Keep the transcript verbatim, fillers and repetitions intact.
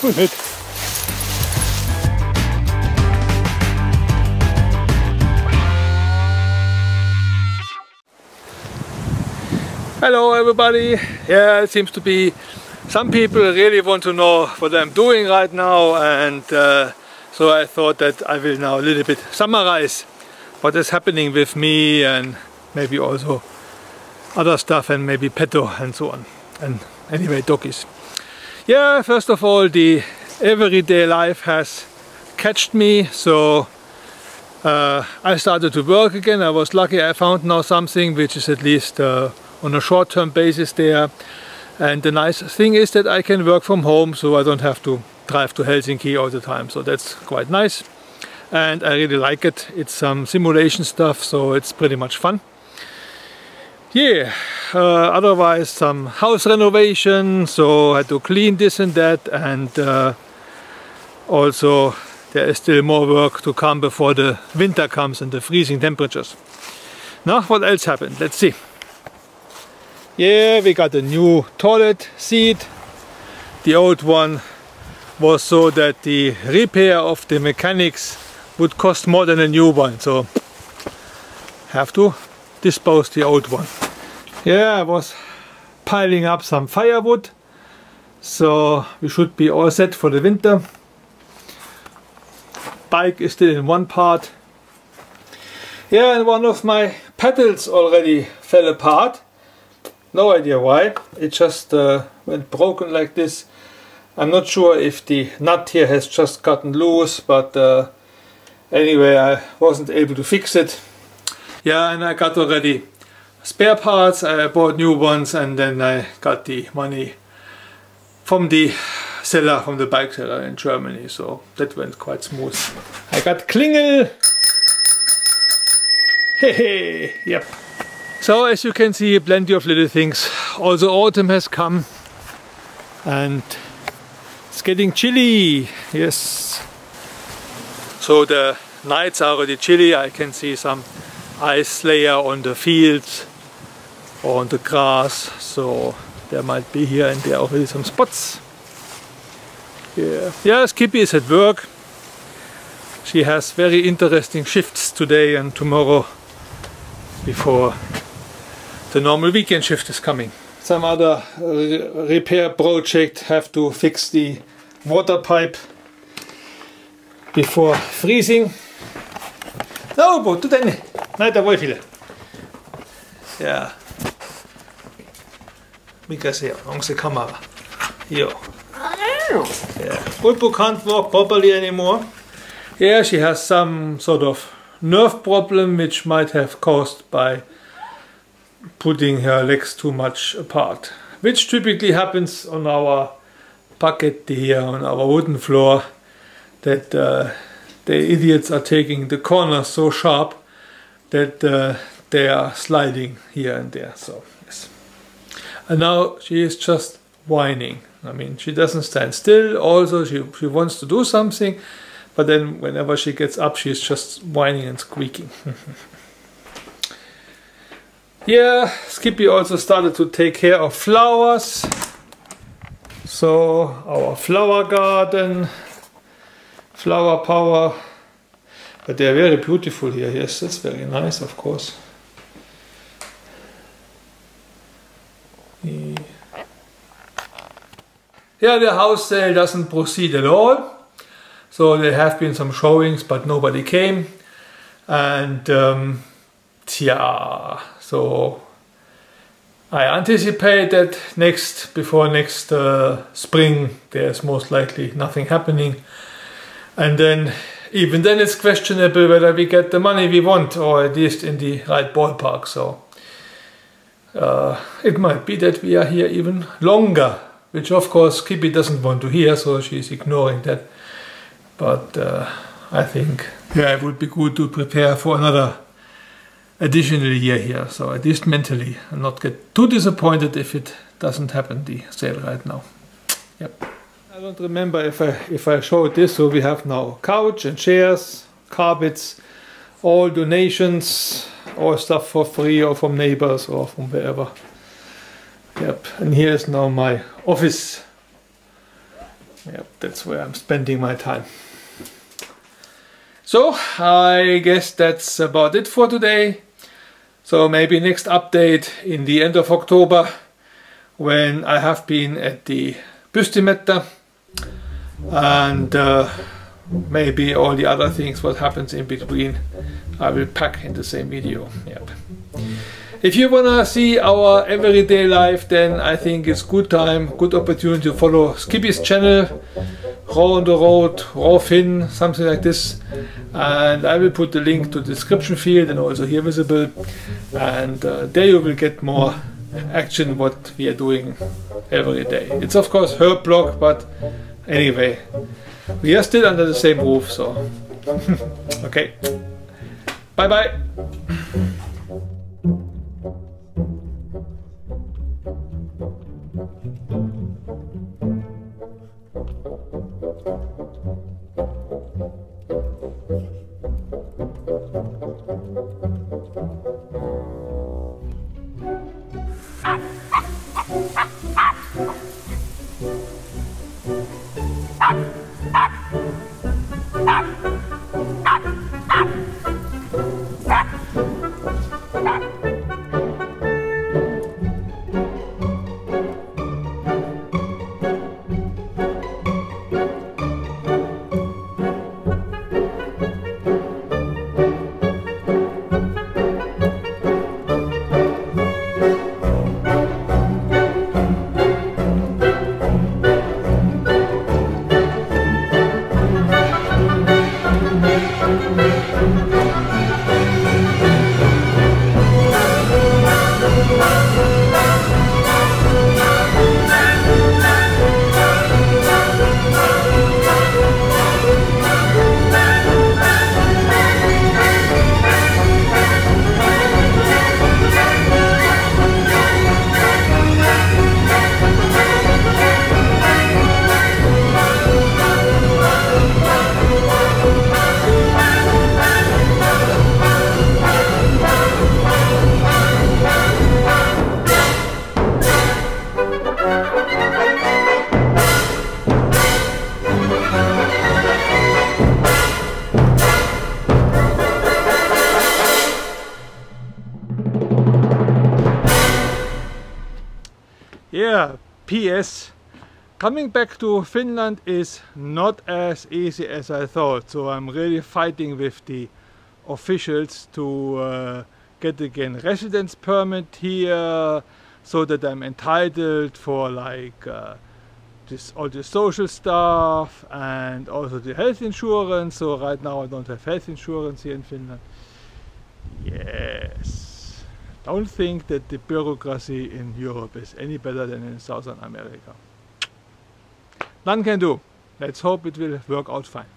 tun it. Hello everybody. Yeah, it seems to be some people really want to know what I'm doing right now, and uh, so I thought that I will now a little bit summarize what is happening with me and maybe also other stuff and maybe petto and so on. And anyway, doggies. Yeah, first of all, the everyday life has catched me, so uh, I started to work again. I was lucky, I found now something which is at least uh, on a short-term basis there. And the nice thing is that I can work from home, so I don't have to drive to Helsinki all the time, so that's quite nice. And I really like it. It's some simulation stuff, so it's pretty much fun. Yeah, uh, otherwise some house renovation, so I had to clean this and that, and uh, also there is still more work to come before the winter comes and the freezing temperatures. Now what else happened? Let's see. Yeah, we got a new toilet seat. The old one was so that the repair of the mechanics would cost more than a new one, so have to dispose the old one. Yeah, I was piling up some firewood, so we should be all set for the winter. Bike is still in one part. Yeah, and one of my pedals already fell apart. No idea why, it just uh, went broken like this. I'm not sure if the nut here has just gotten loose, but uh, anyway, I wasn't able to fix it. Yeah, and I got already spare parts, I bought new ones, and then I got the money from the seller, from the bike seller in Germany, so that went quite smooth. I got Klingel! Hey, hey, yep. So as you can see, plenty of little things. Also autumn has come and it's getting chilly, yes. So the nights are already chilly, I can see some ice layer on the fields or on the grass, so there might be here and there already some spots. Yeah, yeah, Skippy is at work. She has very interesting shifts today and tomorrow before the normal weekend shift is coming. Some other re repair project, have to fix the water pipe before freezing. No, but do then. Nein, da wollen viele. Ja. Mika ist hier, unsere Kamera. Yo. Yeah. Bulbu can't walk properly anymore. Yeah, she has some sort of nerve problem which might have caused by putting her legs too much apart, which typically happens on our bucket here, on our wooden floor, that uh, the idiots are taking the corners so sharp that uh, they are sliding here and there. So yes, and now she is just whining. I mean, she doesn't stand still. Also, she, she wants to do something, but then whenever she gets up, she's just whining and squeaking. Yeah, Skippy also started to take care of flowers. So our flower garden, flower power. But they are very beautiful here. Yes, that's very nice, of course. Yeah, the house sale doesn't proceed at all. So there have been some showings, but nobody came. And um, yeah, so I anticipate that next, before next uh, spring, there's most likely nothing happening. And then, even then, it's questionable whether we get the money we want, or at least in the right ballpark. So uh, it might be that we are here even longer, which of course Skippy doesn't want to hear, so she's ignoring that. But uh, I think, yeah, it would be good to prepare for another additional year here, so at least mentally, and not get too disappointed if it doesn't happen, the sale right now. Yep. I don't remember if I, if I showed this, so we have now couch and chairs, carpets, all donations, all stuff for free or from neighbors or from wherever. Yep, and here is now my office. Yep, that's where I'm spending my time. So I guess that's about it for today. So maybe next update in the end of October, when I have been at the Büstimetta, and uh, maybe all the other things what happens in between I will pack in the same video. Yep. If you wanna see our everyday life, then I think it's good time, good opportunity to follow Skippy's channel, Row on the Road, Row Finn, something like this. And I will put the link to the description field and also here visible. And uh, there you will get more action what we are doing every day. It's of course her blog, but anyway, we are still under the same roof, so okay. Bye bye. Yeah, P S Coming back to Finland is not as easy as I thought, so I'm really fighting with the officials to uh, get again residence permit here, so that I'm entitled for like uh, this, all the social stuff and also the health insurance. So right now I don't have health insurance here in Finland. Yes. Don't think that the bureaucracy in Europe is any better than in Southern America. None can do. Let's hope it will work out fine.